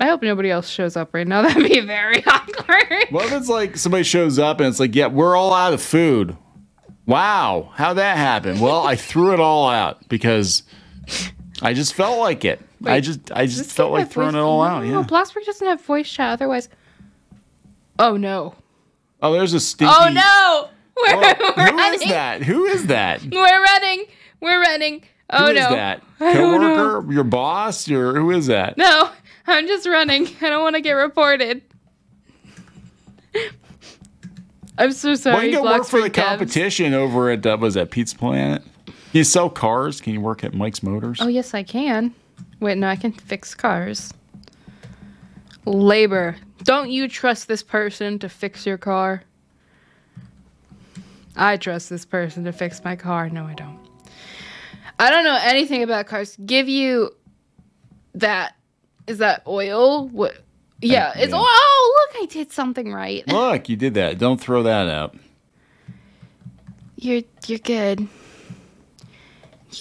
I hope nobody else shows up right now. That'd be very awkward. What if it's like somebody shows up and it's like, yeah, we're all out of food. Wow, how'd that happen? Well, I threw it all out because I just felt like it. Wait, I just felt like throwing it all out. No, yeah. Bloxburg doesn't have voice chat otherwise. Oh no. Oh, there's a stinky. Oh no. We're running. Who is that? Who is that? We're running. We're running. Oh no. Who is that? Coworker? Your boss? Your who is that? No. I'm just running. I don't want to get reported. I'm so sorry. Why don't you go work for the competition over at, was that Pizza Planet? You sell cars. Can you work at Mike's Motors? Oh, yes, I can. Wait, no, I can fix cars. Labor. Don't you trust this person to fix your car? I trust this person to fix my car. No, I don't. I don't know anything about cars. Give you that. Is that oil? What? Yeah, it's oil. Oh, look, I did something right. Look, you did that. Don't throw that out. You're good.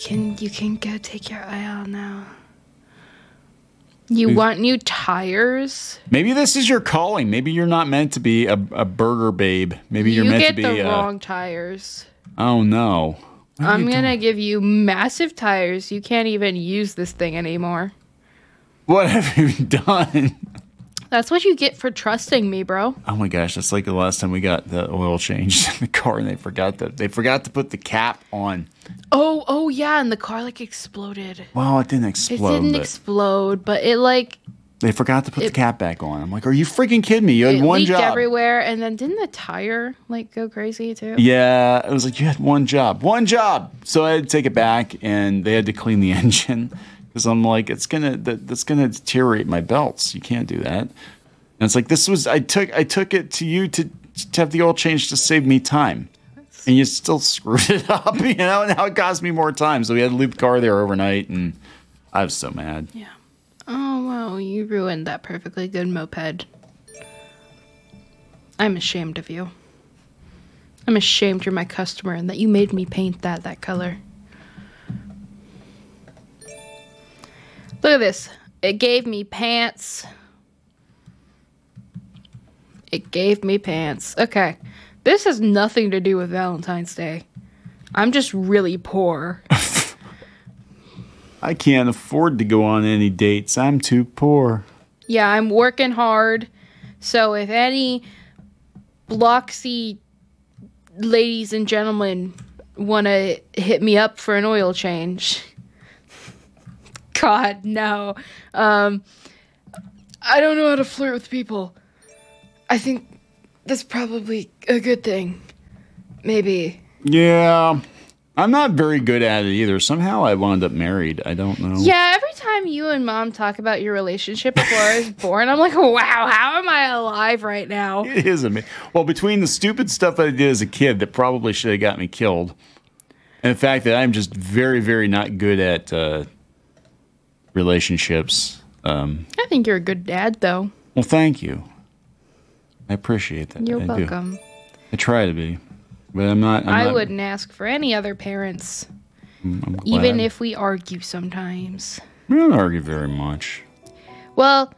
You can go take your aisle now. You want new tires? Maybe this is your calling. Maybe you're not meant to be a burger babe. Maybe you're meant to be the wrong tires. Oh no. I'm gonna give you massive tires. You can't even use this thing anymore. What have you done? That's what you get for trusting me, bro. Oh my gosh, that's like the last time we got the oil changed in the car, and they forgot to put the cap on. Oh yeah, and the car like exploded. Well, it didn't explode. It didn't explode, but it like they forgot to put the cap back on. I'm like, are you freaking kidding me? You had one job. It leaked everywhere, and then didn't the tire like go crazy too? Yeah, it was like you had one job. So I had to take it back, and they had to clean the engine. Because I'm like, that's gonna deteriorate my belts. You can't do that. And it's like this was I took it to you to have the oil change to save me time, and you still screwed it up. You know, now it cost me more time. So we had to leave the car there overnight, and I was so mad. Yeah. Oh wow, you ruined that perfectly good moped. I'm ashamed of you. I'm ashamed you're my customer and that you made me paint that color. Look at this. It gave me pants. It gave me pants. Okay. This has nothing to do with Valentine's Day. I'm just really poor. I can't afford to go on any dates. I'm too poor. Yeah, I'm working hard. So if any Bloxy ladies and gentlemen want to hit me up for an oil change... God, no. I don't know how to flirt with people. I think that's probably a good thing. Maybe. Yeah. I'm not very good at it either. Somehow I wound up married. I don't know. Yeah, every time you and Mom talk about your relationship before I was born, I'm like, wow, how am I alive right now? It is amazing. Well, between the stupid stuff I did as a kid that probably should have got me killed... And the fact that I'm just very, very not good at relationships. I think you're a good dad, though. Well, thank you. I appreciate that. You're welcome. I try to be, but I'm not. I wouldn't ask for any other parents, even if we argue sometimes. We don't argue very much. Well,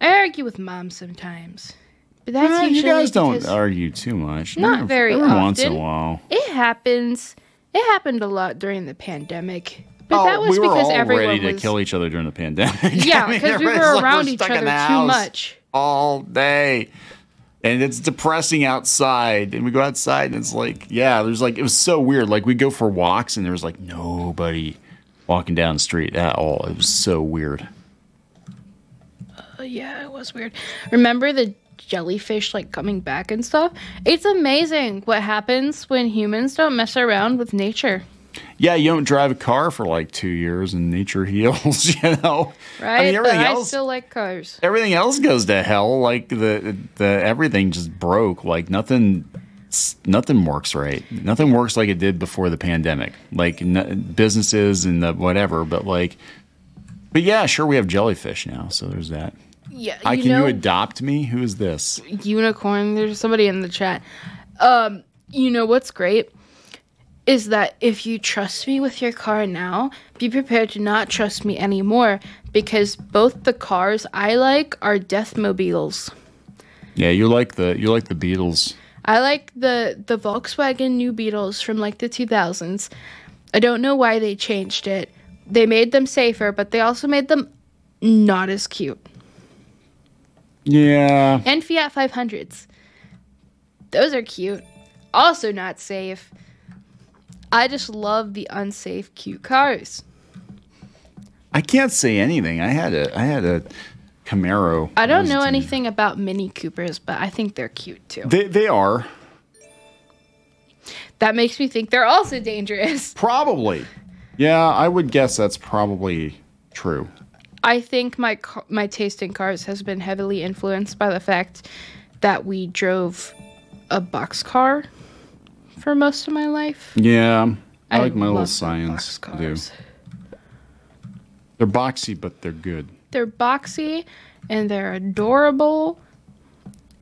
I argue with Mom sometimes, but that's usually you guys don't argue too much. Not very often. Every once in a while, it happens. It happened a lot during the pandemic. But that was because everyone was ready to kill each other during the pandemic. Yeah, because I mean, we were around each other too much. All day. And it's depressing outside. And we go outside and it's like, yeah, there's like, it was so weird. Like we go for walks and there was like nobody walking down the street at all. It was so weird. Yeah, it was weird. Remember the jellyfish like coming back and stuff? It's amazing what happens when humans don't mess around with nature. Yeah, you don't drive a car for like 2 years and nature heals, you know? Right, I mean, everything else, I still like cars. Everything else goes to hell. Like the everything just broke. Like nothing works right. Nothing works like it did before the pandemic. Like businesses and the whatever, but like, but yeah, sure, we have jellyfish now, so there's that. Yeah, you can you adopt me? Who is this? Unicorn, there's somebody in the chat. You know what's great? Is that if you trust me with your car now, be prepared to not trust me anymore, because both the cars I like are Deathmobiles. Yeah, you like the Beatles. I like the Volkswagen new Beetles from like the 2000s. I don't know why they changed it. They made them safer, but they also made them not as cute. Yeah. And Fiat 500s. Those are cute. Also not safe. I just love the unsafe cute cars. I can't say anything. I had a Camaro. I don't know anything about Mini Coopers, but I think they're cute too. They are. That makes me think they're also dangerous. Probably. Yeah, I would guess that's probably true. I think my taste in cars has been heavily influenced by the fact that we drove a boxcar for most of my life. Yeah, I like my little science. I do. They're boxy, but they're good. They're boxy, and they're adorable.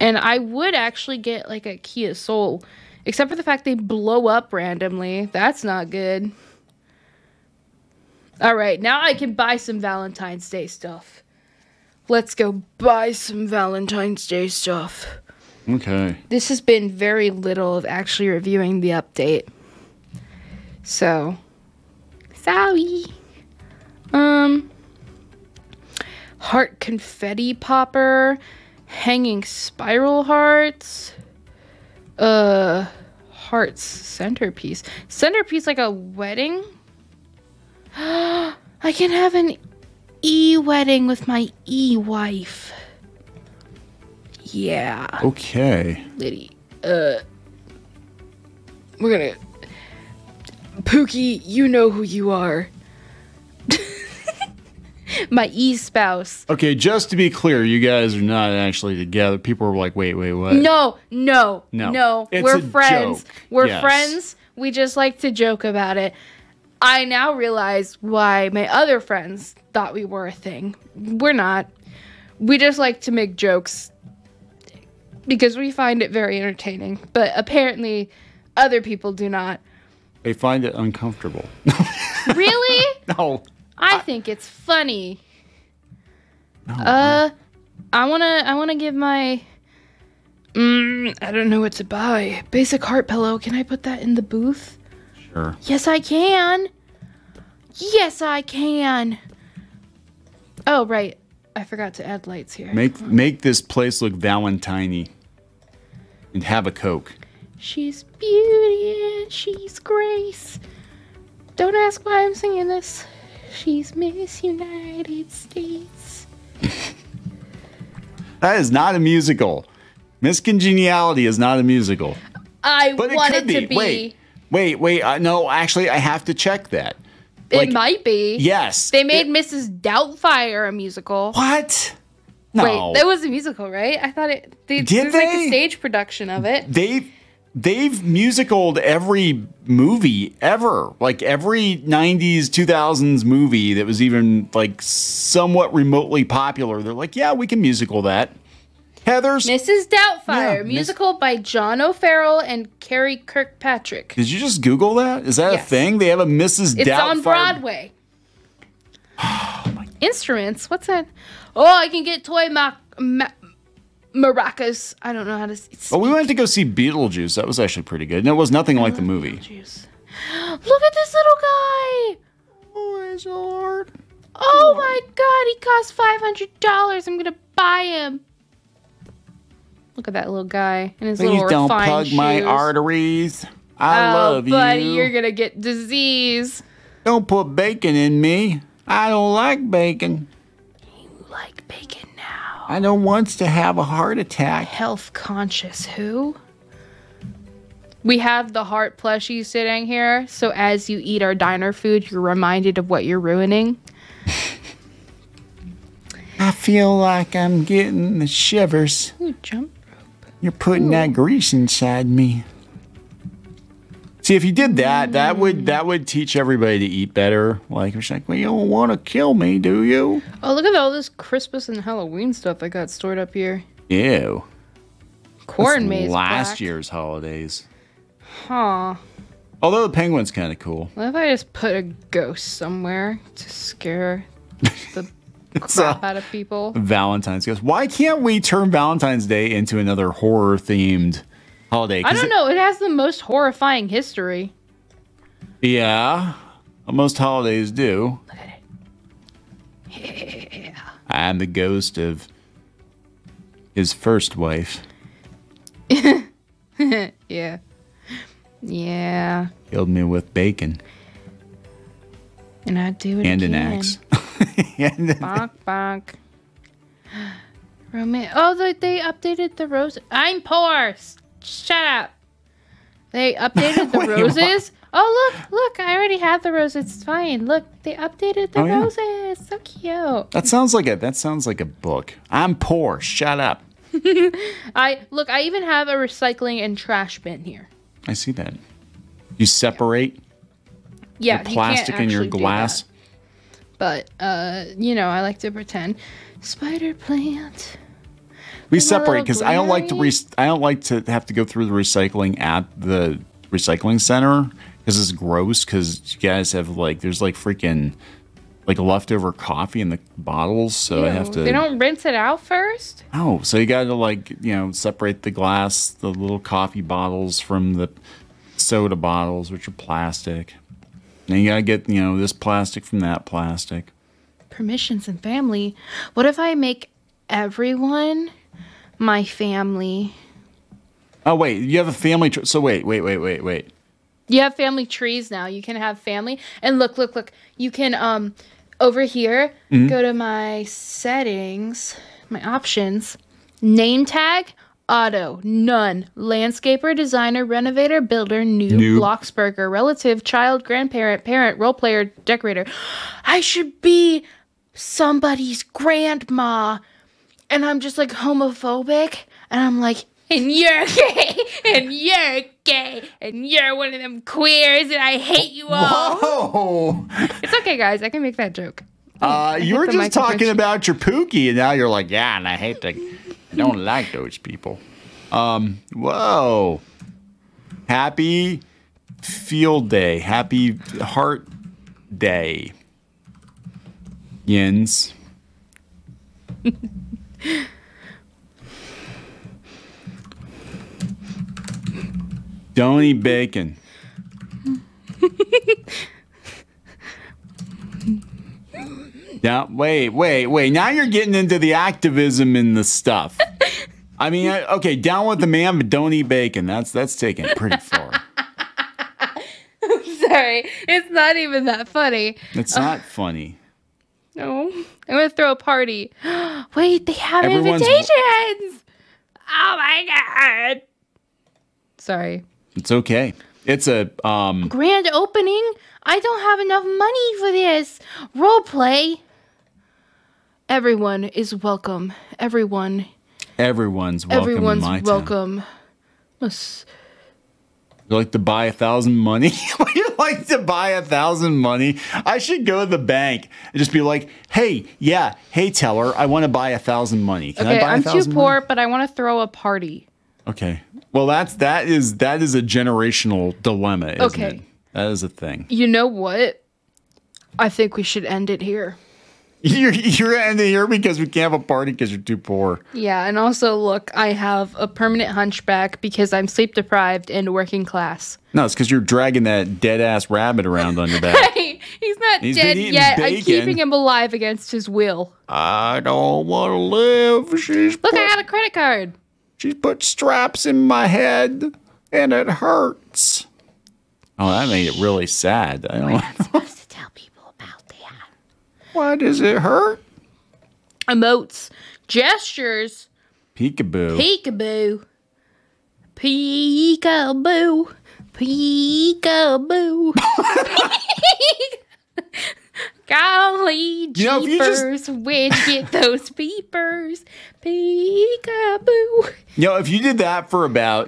And I would actually get like a Kia Soul, except for the fact they blow up randomly. That's not good. All right, now I can buy some Valentine's Day stuff. Let's go buy some Valentine's Day stuff. Okay. This has been very little of actually reviewing the update. So, sorry. Heart confetti popper, hanging spiral hearts, hearts centerpiece. Centerpiece like a wedding? I can have an e-wedding with my e-wife. Yeah. Okay. Liddy. We're gonna... Pookie, you know who you are. My e-spouse. Okay, just to be clear, you guys are not actually together. People are like, wait, wait, what? No. We're friends. Joke. We're friends. We just like to joke about it. I now realize why my other friends thought we were a thing. We're not. We just like to make jokes. Because we find it very entertaining, but apparently other people do not. They find it uncomfortable. Really? No. I think it's funny. No, I wanna give my I don't know what to buy. Basic heart pillow. Can I put that in the booth? Sure. Yes, I can. Yes, I can. Oh, right. I forgot to add lights here. Make this place look Valentine-y. And have a Coke. She's beauty and she's grace. Don't ask why I'm singing this. She's Miss United States. That is not a musical. Miss Congeniality is not a musical. I want it to be. Wait. No, actually, I have to check that. Like, it might be. Yes. They made Mrs. Doubtfire a musical. What? No. Wait, that was a musical, right? I thought it... Did they? Like a stage production of it. They they've musicaled every movie ever. Like every 90s, 2000s movie that was even like somewhat remotely popular. They're like, yeah, we can musical that. Heathers. Mrs. Doubtfire, yeah, musical by John O'Farrell and Carrie Kirkpatrick. Did you just Google that? Is that yes. a thing? They have a Mrs. Doubtfire. It's on Broadway. Oh, my. Instruments? What's that? Oh, I can get toy maracas. I don't know how to speak. Well, we went to go see Beetlejuice. That was actually pretty good. And it was nothing like the movie. Beetlejuice. Look at this little guy. Oh, it's so hard. Oh, my God. He costs $500. I'm going to buy him. Look at that little guy and his little refined shoes. Please don't plug my arteries. I love you. Buddy, you're going to get disease. Don't put bacon in me. I don't like bacon. You like bacon now. I don't want to have a heart attack. Health conscious who? We have the heart plushie sitting here. So as you eat our diner food, you're reminded of what you're ruining. I feel like I'm getting the shivers. Ooh, jump. You're putting that grease inside me. See, if you did that, that would teach everybody to eat better. Like, it's like, well, you don't want to kill me, do you? Oh, look at all this Christmas and Halloween stuff that got stored up here. Ew. Corn That's maze last black. Year's holidays. Huh. Although the penguin's kind of cool. What if I just put a ghost somewhere to scare the... crap out of people. Valentine's ghost. Why can't we turn Valentine's Day into another horror-themed holiday? I don't know. It has the most horrifying history. Yeah. Most holidays do. Look at it. Yeah. I'm the ghost of his first wife. Yeah. Yeah. Killed me with bacon. And I do it again. And an axe. Bonk, bonk. Roman. Oh, they updated the roses. I'm poor. Shut up. They updated the roses. What? Oh, look. I already have the roses. It's fine. Look, they updated the roses. So cute. That sounds like a book. I'm poor. Shut up. I even have a recycling and trash bin here. I see that. You separate your plastic and your glass. But, you know, I like to pretend. Spider plant. We separate because I don't like to have to go through the recycling at the recycling center because it's gross. Because you guys have like there's leftover coffee in the bottles, so I have to. They don't rinse it out first. Oh, so you got to separate the glass, the little coffee bottles from the soda bottles, which are plastic. And you gotta get, this plastic from that plastic. Permissions and family. What if I make everyone my family? Oh, wait. You have a family tree. So, wait. You have family trees now. You can have family. And look. You can, over here, go to my settings, my options, name tag. Auto, none, landscaper, designer, renovator, builder, noob. Bloxburger, relative, child, grandparent, parent, role player, decorator. I should be somebody's grandma. And I'm just like homophobic. And I'm like, and you're gay. And you're gay. And you're one of them queers. And I hate you all. Whoa. It's okay, guys. I can make that joke. You were just talking about your pookie. And now you're like, yeah, and I hate the... I don't like those people. Whoa. Happy field day. Happy heart day. Yins. Don't eat bacon. Now, wait. Now you're getting into the activism and the stuff. I mean, okay, down with the man, but don't eat bacon. That's taken pretty far. I'm sorry. It's not even that funny. It's not funny. No. I'm going to throw a party. Wait, they have invitations. Oh, my God. Sorry. It's okay. It's a grand opening. I don't have enough money for this. Role play. Everyone is welcome. Everyone's welcome. Everyone's welcome. You like to buy 1,000 money? Would you like to buy 1,000 money? I should go to the bank and just be like, hey, yeah, hey, teller, I want to buy 1,000 money. Can I buy 1,000 money? I'm too poor, but I want to throw a party. Okay. Well, that is a generational dilemma, isn't it? That is a thing. You know what? I think we should end it here. You're ending here because we can't have a party because you're too poor. Yeah, and also, look, I have a permanent hunchback because I'm sleep-deprived and working class. No, it's because you're dragging that dead-ass rabbit around on your back. Hey, he's not dead yet. Bacon. I'm keeping him alive against his will. I don't want to live. Look, I got a credit card. She's put straps in my head, and it hurts. Oh, that made it really sad. I don't know. Why does it hurt? Emotes, gestures, peekaboo, peekaboo, peekaboo, peekaboo. Golly jeepers, where'd you get those peepers? Peekaboo. You know, if you did that for about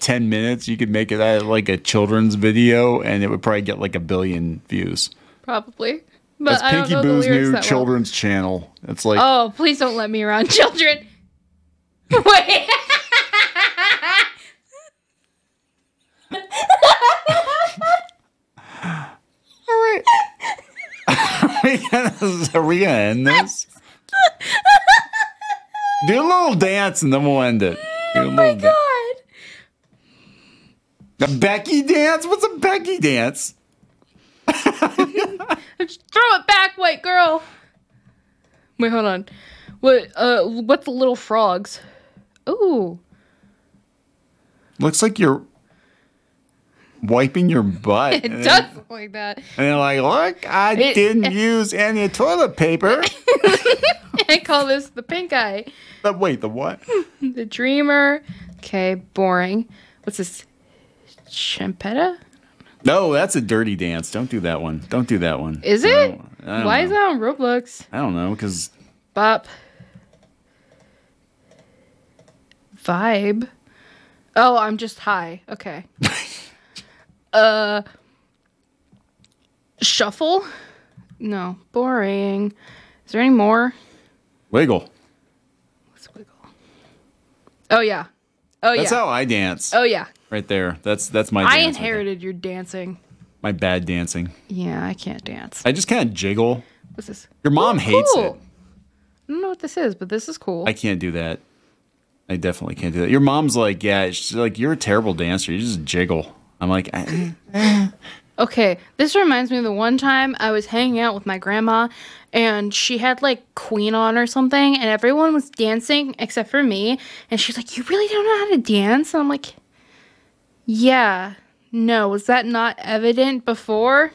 10 minutes, you could make it like a children's video, and it would probably get like 1 billion views. Probably. But that's Pinky Boo's new children's channel. It's like, oh, please don't let me around children. Wait. All right. Are we gonna end this? Do a little dance and then we'll end it. Oh my god. A Becky dance? What's a Becky dance? Just throw it back, white girl. Wait, hold on. What's the little frogs? Ooh. Looks like you're wiping your butt. It does look like that. And you're like, look, I didn't use any toilet paper. I call this the pink eye. Wait, the what? The dreamer. Okay, boring. What's this? Champetta? No, that's a dirty dance. Don't do that one. Don't do that one. Is it? Why is that on Roblox? I don't know, because... Bop. Vibe. Oh, I'm just high. Okay. Shuffle? No. Boring. Is there any more? Wiggle. What's wiggle? Oh, yeah. Oh, yeah. That's how I dance. Oh, yeah. Right there. That's my dance. I inherited your dancing. My bad dancing. Yeah, I can't dance. I just kind of jiggle. What's this? Your mom hates it. I don't know what this is, but this is cool. I can't do that. I definitely can't do that. Your mom's like, yeah, she's like, you're a terrible dancer. You just jiggle. I'm like, Okay, this reminds me of the one time I was hanging out with my grandma, and she had like Queen on or something, and everyone was dancing except for me. And she's like, you really don't know how to dance? And I'm like... Yeah. No, was that not evident before?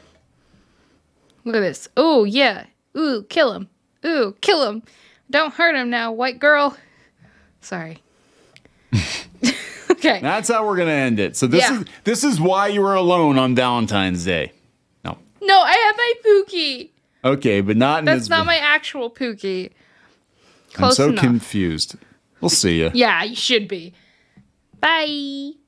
Look at this. Oh, yeah. Ooh, kill him. Ooh, kill him. Don't hurt him now, white girl. Sorry. Okay. That's how we're going to end it. So this is why you were alone on Valentine's Day. No. No, I have my Pookie. Okay, but not in this. That's not my actual Pookie. Close enough. I'm so confused. We'll see you. Yeah, you should be. Bye.